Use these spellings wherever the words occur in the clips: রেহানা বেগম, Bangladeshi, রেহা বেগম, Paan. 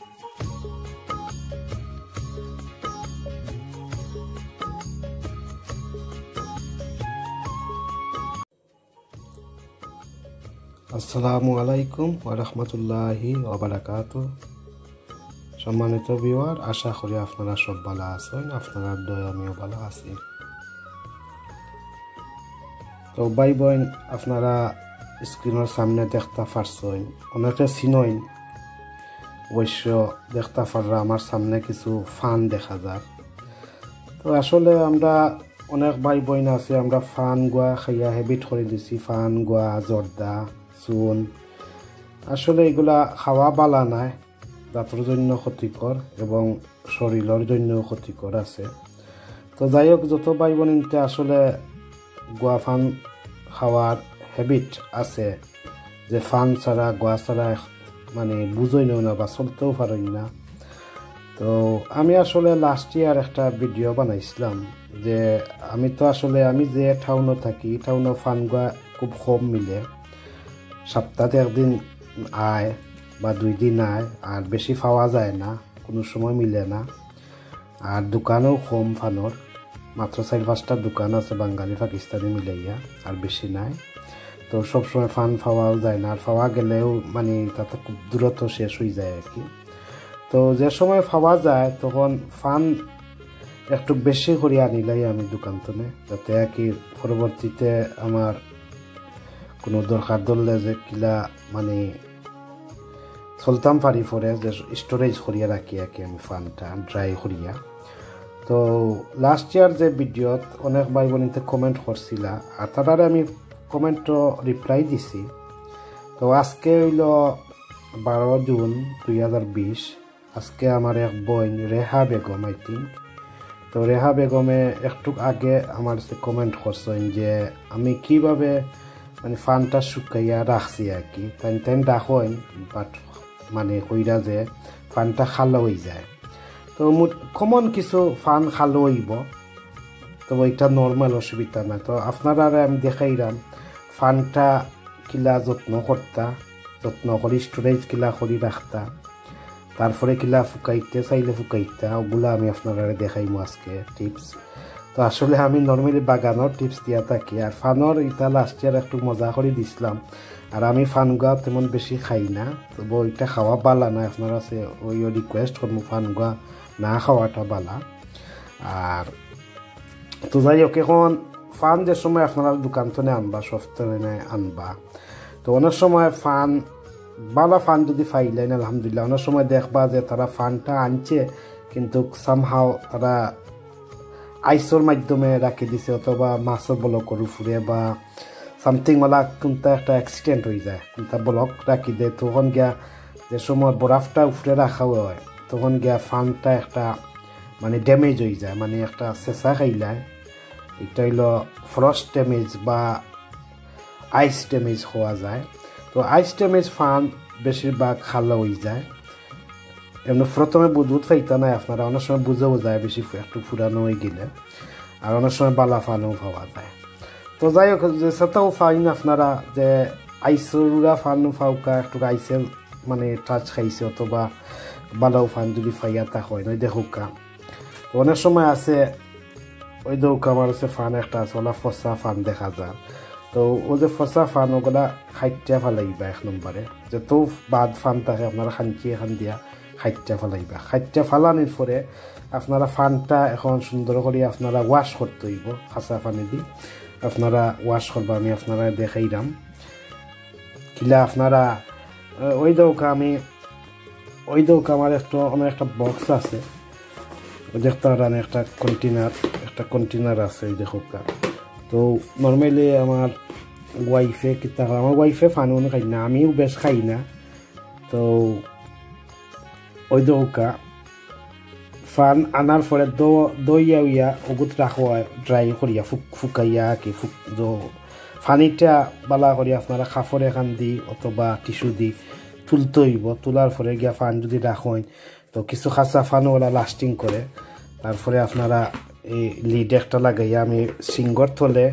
আসসালামু আলাইকুম ওয়া রাহমাতুল্লাহি ওয়া বারাকাতুহু। সম্মানিত ভিউয়ার, আশা করি আপনারা সব ভালো আছেন। আপনারা দয়া আমিও ভালো আছি। তো ভাই বোন, আপনারা স্ক্রিনের সামনে দেখতে পারছেন, অনেকে চিনইন, অবশ্য দেখতে পাররা আমার সামনে কিছু ফান দেখা যায়। তো আসলে আমরা অনেক ভাই বোন আছে, আমরা ফান গোয়া খাইয়া হ্যাবিট করে দিছি। ফান গোয়া, জর্দা, চুন, আসলে এগুলা খাওয়া বালা নাই, দাঁতের জন্য ক্ষতিকর এবং শরীরের জন্য ক্ষতিকর আছে। তো যাই হোক, যত ভাই বোনতে আসলে গোয়া ফান খাওয়ার হ্যাবিট আছে, যে ফান ছাড়া গোয়া ছাড়া মানে বুঝই নেও না বা চলতেও পারই না। তো আমি আসলে লাস্ট ইয়ার একটা ভিডিও বানাইছিলাম, যে আমি তো আসলে যে টাউনে থাকি, টাউনে ফান গোয়া খুব কম মিলে, সপ্তাহে একদিন আয় বা 2 দিন আয়, আর বেশি পাওয়া যায় না, কোনো সময় মিলে না। আর দোকানও কম ফানোর, মাত্র 4-5টা দোকান আছে বাঙালি পাকিস্তানি মিলাইয়া, আর বেশি নাই। তো সবসময় ফান পাওয়াও যায় না, আর পাওয়া গেলেও মানে তাতে খুব দ্রুত শেষ হয়ে যায় আর কি। তো যে সময় পাওয়া যায় তখন ফান একটু বেশি করে আনিলাই আমি দোকানতনে, যাতে কি পরবর্তীতে আমার কোনো দরকার ধরলে যে কিলা মানে চলতাম পারি, পরে যে স্টোরেজ করিয়া রাখি আর কি আমি ফানটা ড্রাই করিয়া। তো লাস্ট ইয়ার যে ভিডিওত অনেক ভাই বোনতে কমেন্ট করছিল, আর তারারে আমি কমেন্টও রিপ্লাই দিছি। তো আজকে হইল 12 জুন 2020। আজকে আমার এক বোন রেহা বেগম, আই থিঙ্ক, তো রেহা বেগমে একটু আগে আমার কমেন্ট করছেন যে আমি কিভাবে মানে ফানটা শুকাইয়া রাখছি আর কি। টাইম টাইম রাখেন, বাট মানে কইরা যে ফানটা খালো হয়ে যায়। তো কমন কিছু ফান খালো হইব, তো এটা নর্মাল, অসুবিধা না। তো আপনারা আমি দেখাইলাম ফানটা কিলা যত্ন করতা, যত্ন করে স্টোরেজ কিলা করে রাখতা, তারপরে কিলা ফুকাইতে চাইলে ফুকাইতা, ওগুলো আমি আপনারা দেখাইমু আজকে টিপস। তো আসলে আমি নর্মালি বাগানোর টিপস দিয়া থাকি, আর ফানোর এটা লাস্ট ইয়ার একটু মজা করে দিছিলাম। আর আমি ফান গোয়া তেমন বেশি খাই না, তবু এটা খাওয়া বালা না। আপনারা আছে ওই রিকোয়েস্ট করবো, ফান গোয়া না খাওয়াটা বালা। আর তো যাই হোক, এখন ফান যে সময় আপনারা দোকানতনে আনবা, সপ্তাহে আনবা, তো অনেক সময় ফান বালা ফান যদি ফাইলেন আলহামদুলিল্লাহ, অনেক সময় দেখবা যে তারা ফানটা আনছে কিন্তু সামহাও তারা আইসোর মাধ্যমে রাখি দিছে, অথবা মাছের ব্লক ফুরে বা সামথিং ওলা কোনটা একটা অ্যাক্সিডেন্ট হয়ে যায়, কোনটা ব্লক রাখি দেয়। তখন গিয়া যে সময় বরফটা উফরে রাখা হয়, তখন গিয়া ফানটা একটা মানে ড্যামেজ হয়ে যায়, মানে একটা চেঁচা খাইলায়। এটা হইল ফ্রস্ট ড্যামেজ বা আইস ড্যামেজ হওয়া যায়। তো আইস ড্যামেজ ফান বেশিরভাগ খালা হয়ে যায়। এমনি প্রথমে দুধ ফাইতা নাই আপনারা, অনেক সময় বুঝেও যায় বেশি একটু ফুরানো হয়ে গেলে, আর অনেক সময় বালা ফানও পাওয়া যায়। তো যাই হোক, সেটাও ফাইন আপনারা, যে আইসরা ফান ফাউকা একটু আইসের মানে টাচ খাইছে, অথবা বালাও ফান যদি ফাইয়া তা হয় না দেখুকা। তো অনেক সময় আছে ওই দৌকা আমার আছে ফান একটা আছে, ওলা ফসা ফান দেখা যায়। তো ও যে ফসা ফান ওগুলা খাইটা ফালাইবা, 1 নম্বরে যত বাদ ফান থাকে আপনারা খানচিয়ে খান দিয়া খাইটা ফালাইবা। খাইটা ফালানির পরে আপনারা ফানটা এখন সুন্দর করে আপনারা ওয়াশ করতে হইব, খাঁচা পানি দি আপনারা ওয়াশ করবা। আমি আপনারা দেখাইলাম কিলা আপনারা ওই দৌকা আমার একটা অনেক একটা বক্স আছে, দেখতে পারেন একটা কন্টেনার আছে ওই দৌকা। তো নর্মালি আমার ওয়াইফে কিতা, আমার ওয়াইফে ফানো খাই না, আমিও বেশ খাই না। তো ওই দৌকা ফান আনার পরে দইয়া উইয়া ওগুত রাখা হয়, ড্রাই করিয়া ফুকাইয়া কি ফানিটা বালা করিয়া আপনারা কাপড়ে খান দি অথবা টিস্যু দি তুলতে হইব। তোলার পরে গিয়া ফান যদি রাখেন, তো কিছু খাঁচা ফানওয়ালা লাস্টিং করে। তারপরে আপনারা এই লিড একটা লাগাইয়া আমি সিঙ্গর থলে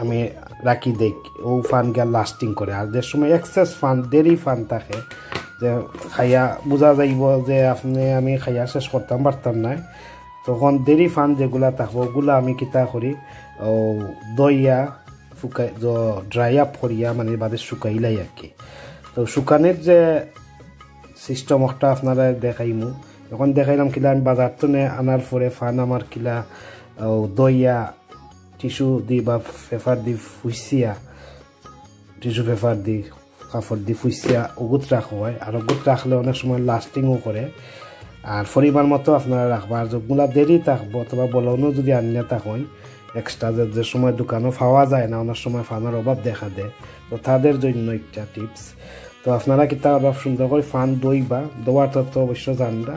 আমি রাখি দেখ, ও ফান গিয়া লাস্টিং করে। আর যে সময় এক্সেস ফান দেরি ফান থাকে, যে খাইয়া বোঝা যাইব যে আপনি আমি খাইয়া শেষ করতাম পারতাম না। তখন দেরি ফান যেগুলা থাকবো ওগুলা আমি কিতা করি দইয়া শুকাই ড্রাই আপ করিয়া মানে বাদে শুকাইলাই আর কি। তো শুকানের যে সিস্টেম একটা আপনারা দেখাইমু। এখন দেখাইলাম কিলা আমি বাজার তো আনার পরে ফান আমার কিলা দইয়া টিস্যু দি বা পেপার দি ফুইসিয়া টিস্যু পেপার দি কাপড় দি ফুইসিয়া ওগুত রাখা হয়। আর ওগুত রাখলে অনেক সময় লাস্টিংও করে। আর পরিমাণ মতো আপনারা রাখবো। আর যেগুলা দেরি থাকবো অথবা বলনও যদি আনিয়া থাকেন এক্সট্রা যে সময় দোকানও পাওয়া যায় না অনেক সময় ফানের অভাব দেখা দেয়, তো তাদের জন্য একটা টিপস। তো আপনারা কি তার অভাব সুন্দর করে ফান দই বা দোয়াটা তো অবশ্য জানরা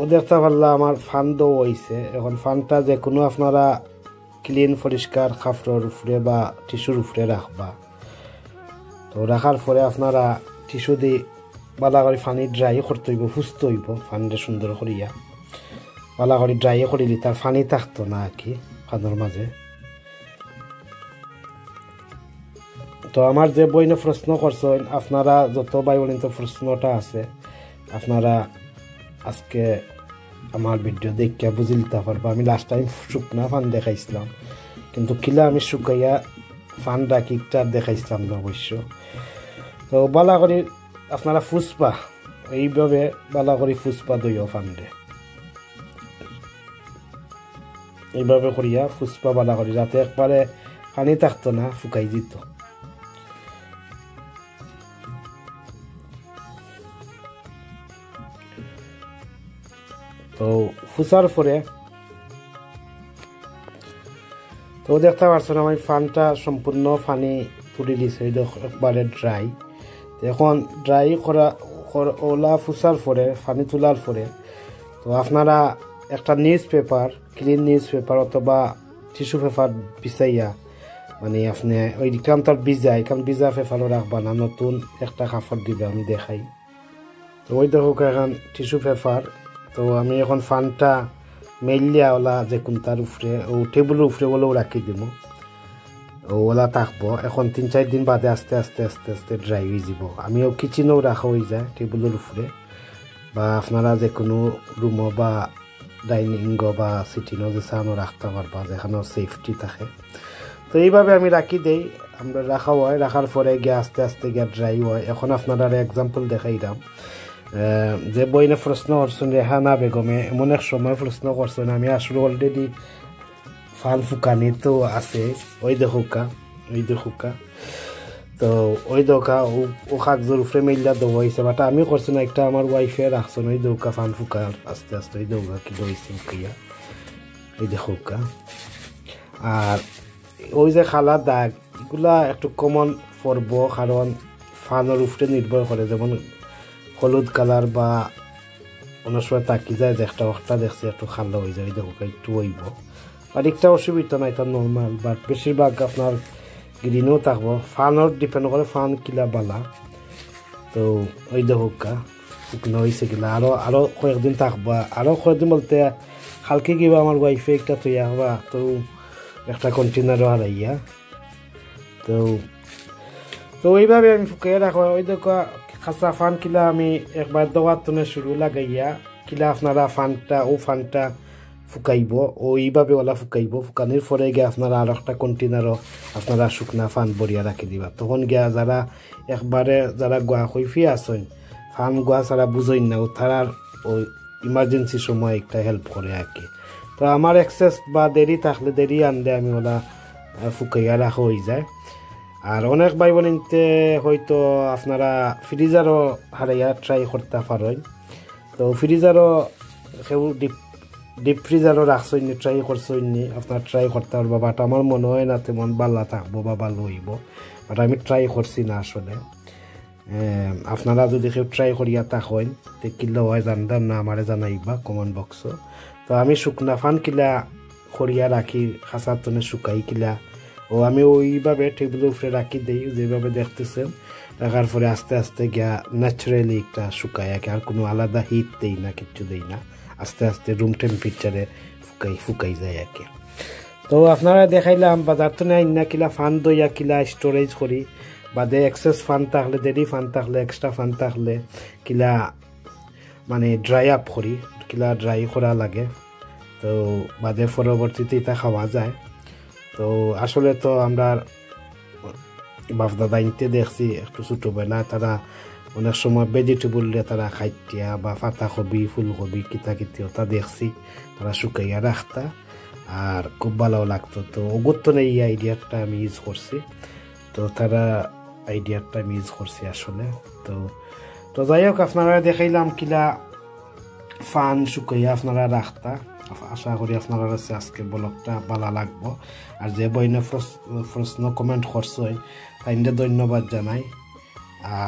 ও দেখতে পারলাম আমার ফান দৌ হয়েছে। এখন ফানটা যে কোনো আপনারা ক্লিন পরিষ্কার খাফড়ের উপরে বা টিস্যুর উপরে রাখবা। তো রাখার পরে আপনারা টিস্যু দিয়ে বালা করে ফানি ড্রাই করতে হইব ফুসতে হইব ফানিটা সুন্দর করিয়া বালা করে ড্রাই করিলি তার ফানি থাকতো না আর কি ফানোর মাঝে। তো আমার যে বইনে প্রশ্ন করছেন আপনারা যত বাই বলিত প্রশ্নটা আছে আপনারা আজকে আমার ভিডিও দেখিয়া বুঝে নিতে পারবো। আমি লাস্ট টাইম শুকনা ফান দেখাইছিলাম কিন্তু কিলা আমি শুকাইয়া ফানটা কিকটা দেখাইছিলাম না অবশ্য। তো বালা করে আপনারা ফুসপা এইভাবে বালা করে ফুসপা দইও ফানডে এইভাবে করিয়া ফুসপা বালা করি যাতে একবারে পানি থাকতো না শুকাই দিত। তো ফুসার পরে তো দেখতে পারছেন আমি ফানটা সম্পূর্ণ ফানি তুলি দিয়েছে একবারে ড্রাই। এখন ড্রাই করা ওলা ফুসার পরে ফানি তোলার পরে তো আপনারা একটা newspaper clean newspaper অথবা টিস্যু পেপার বিছাইয়া মানে আপনি ওই কান্তার বিজা এখান বিজা পেপারও রাখবা না নতুন একটা কাপড় দিবে। আমি দেখাই তো ওই দেখুক এখন টিস্যু পেপার। তো আমি এখন ফানটা মেলিয়া ওলা যে কোনটার উপরে ও টেবুলের উপরে বলেও রাখি দিব ওলা থাকবো। এখন 3-4 দিন বাদে আস্তে আস্তে আস্তে আস্তে ড্রাই হয়ে যাব। আমিও কিচেনেও রাখা হয়ে যায় টেবুলের উপরে বা আপনারা যে কোনো রুমও বা ডাইনিং বা সিটিংও যে সানও রাখতে পারবা যেখানেও সেফটি থাকে। তো এইভাবে আমি রাখি দেই আমরা রাখা হয়। রাখার পরে গিয়ে আস্তে আস্তে গিয়ে ড্রাই হয়। এখন আপনারা এক্সাম্পল দেখাইলাম যে বইনে প্রশ্ন করছেন রেহানা বেগমে এমন এক সময় প্রশ্ন করছেন আমি আসলে অলরেডি ফান ফুকানি তো আছে ওই দেখুকা তো ওই দৌকা ও কাগজের উপরে মেলা দৌড়া হয়েছে বাট আমি করছি না একটা আমার ওয়াইফে রাখছেন ওই দৌকা ফান ফুকা আস্তে আস্তে ওই দৌকা কি দৌড়ছে ফুকিয়া ওই দেখুকা। আর ওই যে খালা দাগ এগুলা একটু কমন পড়ব কারণ ফানের উপরে নির্ভর করে যেমন হলুদ কালার বা অনেক সময় তাকি যায় যে একটা ওটা দেখছি একটু খাল্লা হয়ে যায় ওই দেখুকা একটু হইব আর একটা অসুবিধা নাই এটা নর্মাল। বাট বেশিরভাগ আপনার গ্রিনও থাকবো ফানও ডিপেন্ড করে ফান কিলা বালা। তো ওই দেখুকা শুকনো হয়েছে কিলা আরও কয়েকদিন থাকবা আরও কয়েকদিন বলতে হালকে কিবা আমার ওয়াইফে একটা তৈয়া হবা তো একটা কন্টেনারও হারাইয়া তো তো ওইভাবে আমি ফুকিয়ে রাখবো। ওই দেখুকা খাসা ফান কিলা আমি একবার দোয়ার তুনে শুরু লাগাইয়া কিলা আপনারা ফানটা ফুকাইব ও এইভাবে ওলা ফুকাইব। ফুকানির পরে গিয়ে আপনারা আর একটা কন্টেনারও আপনারা শুকনা ফান বরিয়া রাখি দিবা। তখন গিয়া যারা একবারে যারা গোয়া কৈফি আসেন ফান গোয়া ছাড়া বুঝেন না ও তারার ওই ইমার্জেন্সি সময় একটা হেল্প করে আর কি। তো আমার এক্সেস বা দেরি থাকলে দেরি আনলে আমি ওলা ফুকাইয়া রাখা হয়ে যায়। আর অনেক ভাই বোনতে হয়তো আপনারা ফ্রিজারও হারাইয়া ট্রাই করতে পারেন। তো ফ্রিজারও সেও ডিপ ফ্রিজারও রাখছেন ট্রাই করছেন আপনার ট্রাই করতে পারবো বাট আমার মনে হয় না তেমন বালা থাকবো বা ভালো হইব। but I'm try করছি না আসলে আপনারা যদি কেউ ট্রাই করিয়া থাকেন তে কিলা হয় জানতাম না আমারে জানাইবা কমেন্ট বক্সে তো আমি শুকনা ফান কিলা করিয়া রাখি খাসাতনে শুকাই কিলা ও আমি ওইভাবে টেবিলের উপরে রাখি দেই যেভাবে দেখতেছেন রাখার পরে আস্তে আস্তে গিয়া ন্যাচারালি এটা শুকায়া আর কোনো আলাদা হিট দেই না কিছু দেই না আস্তে আস্তে রুম টেম্পারেচারে ফুকাই যায় আর কি তো আপনারা দেখাইলাম বাজার তো নাই না কিলা ফান দইয়া কিলা স্টোরেজ করি বাদে এক্সেস ফান থাকলে দেরি ফান থাকলে এক্সট্রা ফান থাকলে কিলা মানে ড্রাই আপ করি কিলা ড্রাই করা লাগে তো বাদে পরবর্তীতে এটা খাওয়া যায় তো আসলে তো আমরা বাপ দাদা ইনতে দেখছি একটু ছোটবেলা তারা অনেক সময় ভেজিটেবল দিয়ে তারা খাইটিয়া বা পাতাকপি ফুলকপি কিতা কিতি ওটা দেখছি তারা শুকাইয়া রাখতা আর খুব ভালো লাগতো তো অগত্যনে এই আইডিয়াটা আমি ইউজ করছি তো তারা আইডিয়াটা আমি ইউজ করছি আসলে তো তো যাই হোক আপনারা দেখাইলাম কিলা ফান শুকাইয়া আপনারা রাখতা আশা করি আপনারা কাছে আজকে ব্লগটা ভালো লাগবো আর যে বইনে প্রশ্ন কমেন্ট করছই তাইনতে ধন্যবাদ জানাই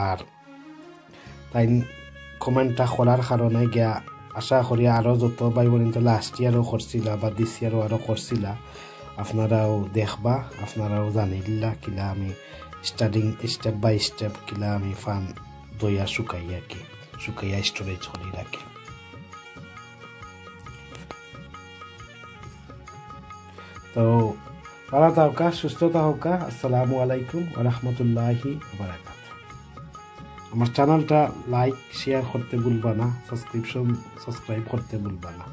আর তাই কমেন্টটা করার কারণে গিয়া আশা করি আরও যত ভাই বোন লাস্ট ইয়ারও করছিলা বা দিস ইয়ারও আরও করছিলা আপনারাও দেখবা আপনারাও জানিলা কিলা আমি স্টার্টিং স্টেপ বাই স্টেপ কিলা আমি ফান দইয়া শুকাইয়া কি শুকাইয়া স্টোরেজ করি রাখি তো ভালো থাকা সুস্থ থাকা আসসালামু আলাইকুম ওয়া রাহমাতুল্লাহি ওয়া বারাকাতুহু আমার চ্যানেলটা লাইক শেয়ার করতে ভুলবা না সাবস্ক্রাইব করতে ভুলবা না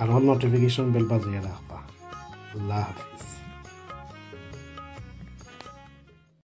আর অল নোটিফিকেশন বেল বাজিয়ে রাখবা আল্লাহ হাফেজ